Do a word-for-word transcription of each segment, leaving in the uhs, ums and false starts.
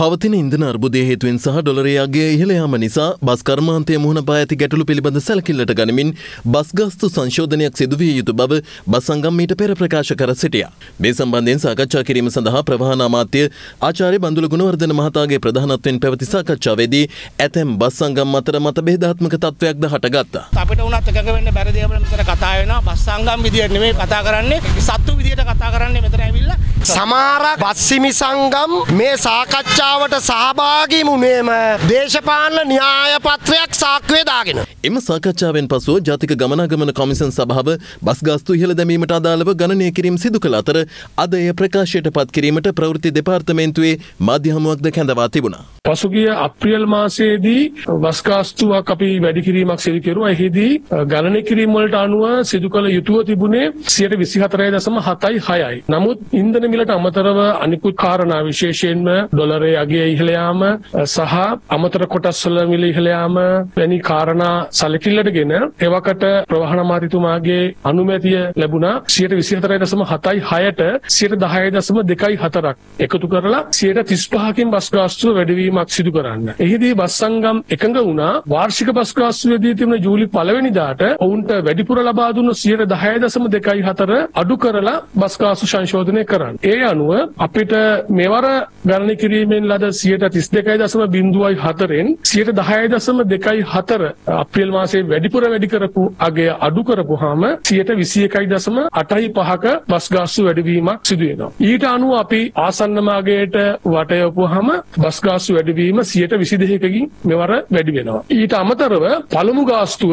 පවතින ඉන්ධන අර්බුදය හේතුවෙන් සහ ඩොලරයේ අගය ඉහළ යාම නිසා බස් කර්මාන්තයේ මුහුණ පා ඇති ගැටලු පිළිබඳ සැලකිල්ලට ගනිමින් බස් ගස්තු සංශෝධනයක් සිදු විය යුතු බව බස් සංගම් මීට පෙර ප්‍රකාශ කර සිටියා. මේ සම්බන්ධයෙන් සාකච්ඡා කිරීම සඳහා ප්‍රවාහන අමාත්‍ය ආචාර්ය බන්දුල ගුණවර්ධන මහතාගේ ප්‍රධානත්වයෙන් පැවති සාකච්ඡාවේදී ඇතැම් බස් සංගම් අතර මතභේදාත්මක තත්වයක්ද හටගත්තා. අපිට උනත් එකඟ වෙන්න බැරි දේවල් මෙතන කතා වෙනවා. බස් සංගම් විදියට නෙමෙයි කතා කරන්නේ, සත්තු විදියට කතා කරන්නේ මෙතන ඇවිල්ලා. සමහර බස් හිමි සංගම් මේ සාකච්ඡා සහභාගී වුණේම දේශපාලන න්‍යාය පත්‍රයක් සාක්කුවේ දාගෙන. එම සාකච්ඡාවෙන් පසුව ජාතික ගමනාගමන කොමිසම් සභාව බස් ගාස්තු ඉහළ දැමීමට අදාළව ගණනය කිරීම සිදු කළ අතර අද එය ප්‍රකාශයට පත් කිරීමට ප්‍රවෘත්ති දෙපාර්තමේන්තුවේ මාධ්‍ය හමුවක්ද කැඳවා තිබුණා. පසුගිය අප්‍රේල් මාසයේදී බස් ගාස්තුවක් අපි වැඩි කිරීමක් සිදු කෙරුවා. එහිදී ගණනය කිරීම වලට අනුව සිදු කළ යුතුව තිබුණේ සියයට විසිහතරය දශම හතයි හයයි. නමුත් ඉන්ධන මිලට අමතරව අනිකුත් කාරණා විශේෂයෙන්ම ඩොලරයේ අගය ඉහළ යාම සහ අමතර කොටස් වල මිල ඉහළ යාම වැනි කාරණා සැලකිල්ලටගෙන එවකට ප්‍රවාහන අමාත්‍යතුමාගේ අනුමැතිය ලැබුණා. සියයට විසිහතරය දශම හතයි හයට සියයට දහය දශම දෙකයි හතරක් එකතු කරලා සියයට තිස්පහකින් බස් ගාස්තුව වැඩිවීමක් සිදු කරන්න. එහිදී බස් සංගම් එකඟ වුණා. වාර්ෂික බස් ගාස්තුවේදී තිබුණ ජූලි පළවෙනිදාට ඔවුන්ට වැඩිපුර ලබා දුන්න සියයට දහය දශම දෙකයි හතර අඩු කරලා බස් ගාස්තු සංශෝධනය කරන්න. ඒ අනුව අපිට මෙවර ගණනය කිරීමෙන් ලද සියයට තිස්දෙකයි දශම බිංදුවයි හතරෙන් සියයට දහය දශම දෙකයි හතර අප්‍රේල් මාසයේ වැඩිපුර වැඩි කරපු අගය අඩු කරපුවාම සියයට විසිඑකයි දශම අටයි පහක බස් ගාස්තු වැඩිවීමක් සිදු වෙනවා. ඊට අනුව අපි ආසන්න මාගයට වටයපුවාම බස් ගාස්තු වැඩිවීම සියයට විසිදෙකකින් මෙවර වැඩි වෙනවා. ඊට අමතරව පළමු ගාස්තුව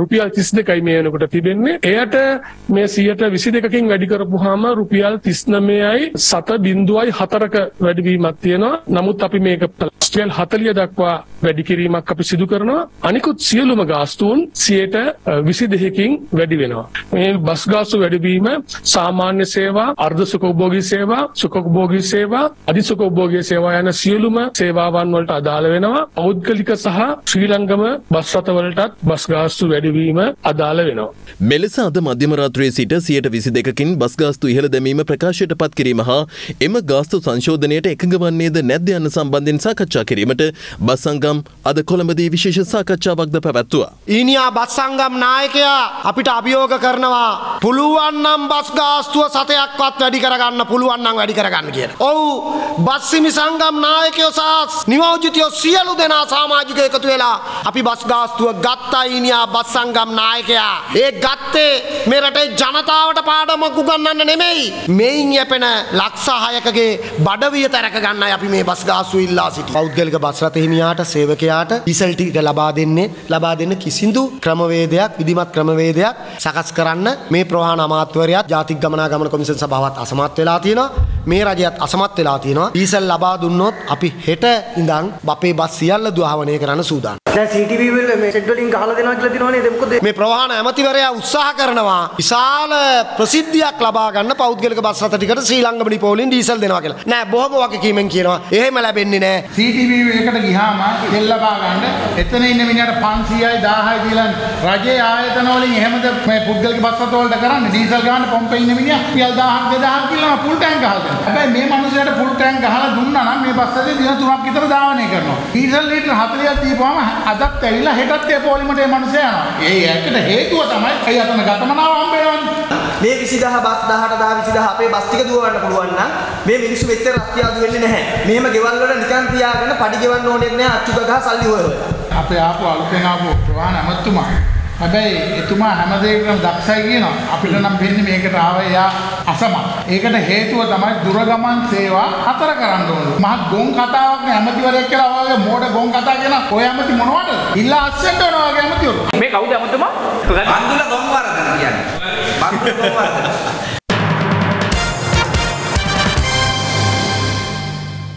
රුපියල් තිස්දෙකයි මේ වෙනකොට තිබෙන්නේ. එයට මේ සියයට විසිදෙකකින් වැඩි කරපුවාම රුපියල් තිස්නවයයි සත බිංදුවයි හතරක වැඩිවීමක් තියෙනවා. නමුත් අපි මේක හතළිය දක්වා වැඩි කිරීමක් අපි සිදු කරනවා. අනිකුත් සියලුම ගාස්තුන් සියයට විසිදෙකකින් වැඩි වෙනවා. මේ බස් ගාස්තු වැඩිවීම සාමාන්‍ය සේවා, අර්ධ සුඛෝපභෝගී සේවා, සුඛෝපභෝගී සේවා, අධි සුඛෝපභෝගී සේවා යන සියලුම සේවාවන් වලට අදාළ වෙනවා. පෞද්ගලික සහ ශ්‍රී ලංගම බස් රථවලටත් බස් ගාස්තු වැඩිවීම අදාළ වෙනවා. මෙලෙස අද මධ්‍යම රාත්‍රියේ සිට සියයට විසිදෙකකින් බස් ගාස්තු ඉහළ දැමීම ප්‍රකාශයට පත් කිරීම හා එම ගාස්තු සංශෝධනයට එකඟ වන්නේද නැද්ද යන සම්බන්ධයෙන් සාකච්ඡා කිරීමට බස් සංගම් අද කොළඹදී විශේෂ සාකච්ඡාවක්ද පැවැත්වුවා. ඊනියා බස් සංගම් නායකයා අපිට අභියෝග කරනවා, පුළුවන් නම් බස් ගාස්තුව සතයක්වත් වැඩි කරගන්න, පුළුවන් නම් වැඩි කරගන්න කියලා. ඔව්, බස් හිමි සංගම් නායකයෝ සහ නියෝජිතයෝ සියලු දෙනා සමාජික එකතු වෙලා අපි බස් ගාස්තුව ගත්තා. ඊනියා බස් සංගම් නායකයා ඒ ගත්තේ මේ රටේ ජනතාවට පාඩමක් උගන්වන්න නෙමෙයි, මේන් යැපෙන ලක්ෂ හයකගේ බඩවිය තරක ගන්නයි අපි මේ බස් ගාස්තු ඉල්ලා සිටින්නේ. පෞද්ගලික බස් රථ හිමියාට, සේවකයාට ඩීසල් ටික ලබා දෙන්නේ ලබා දෙන්න කිසිදු ක්‍රමවේදයක්, විධිමත් ක්‍රමවේදයක් සකස් කරන්න මේ ප්‍රවාහන අමාත්‍යවරයාත්, ජාතික ගමනාගමන කොමිසම් සභාවත් අසමත් වෙලා තියෙනවා. මේ රජයත් අසමත් වෙලා තියෙනවා. ඩීසල් ලබා දුන්නොත් අපි හෙට ඉඳන් අපේ බස් සියල්ල දුහවණය කරන්න සූදානම්. දැන් සීටීවී වල මේ ෂෙඩ්වලින් ගහලා දෙනවා කියලා දිනවනේ. ඒක මොකද මේ ප්‍රවාහන ඇමතිවරයා උත්සාහ කරනවා විශාල ප්‍රසිද්ධියක් ලබා ගන්න පෞද්ගලික බස් රථ ටිකට ශ්‍රී ලංගම ඩිපෝවලින් ඩීසල් දෙනවා කියලා. නෑ, බොහොම වගකීමෙන් කියනවා එහෙම ලැබෙන්නේ නෑ. සීටීවී එකට ගියාම තෙල් ලබා ගන්න එතන ඉන්න මිනිහට පන්සීයයි දහයයි කියලා රජයේ ආයතන වලින් එහෙමද මේ පුද්ගලික බස් රථ වලට කරන්නේ? ඩීසල් ගන්න පොම්පේ ඉන්න මිනිහා රුපියල් දහයක් දෙදහයක් කියලා ෆුල් ටැංක් ගහලා දෙනවා. හැබැයි මේ මිනිහට ෆුල් ටැංක් ගහලා දුන්නා නම් මේ බස් රථේ දින තුනක් විතර ධාවනය කරනවා. ඩීසල් ලීටර් හතළියක් දීපුවාම අදත් ඇවිල්ලා හෙටත් ඒ පොලිමට ඒ මනුස්සයා යනවා. ඒ එකට හේතුව තමයි අය අතන ගතමනාව හම්බෙන්නේ. මේ විසිදහ බස් දහට දහ විසිදහ අපේ බස් ටික දුවවන්න පුළුවන් නම් මේ මිනිස්සු මෙච්චර අත්‍යාදු වෙන්නේ නැහැ. මෙහෙම ගෙවල් වල නිකන් තියාගෙන පඩි ගෙවන්න ඕනේ නැහැ, අච්චු ගහ සල්ලි හොය හොය. අපේ ආපු අලුතෙන් ආපු ප්‍රවාහන අමාත්‍යතුමා, හැබැයි එතුමා හැමදේකටම දක්ෂයි කියනවා. අපිට නම් වෙන්නේ මේකට ආවේ යා අසමත්. ඒකට හේතුව තමයි දුරගමන් සේවා හතර කරන්න ඕනේ. මහත් ගොන් කතාවක් නේ ඇමතිවරයෙක් කියලා වගේ මෝඩ ගොන් කතා කියන ඔය ඇමති මොනවද? ඉල්ලා අස්සෙන්ට යනවා වගේ ඇමතිවරු. මේ කවුද ඇමතුමා? බන්දුල ගොම්වර්ධන කියන්නේ. බන්දුල ගොම්වර්ධන.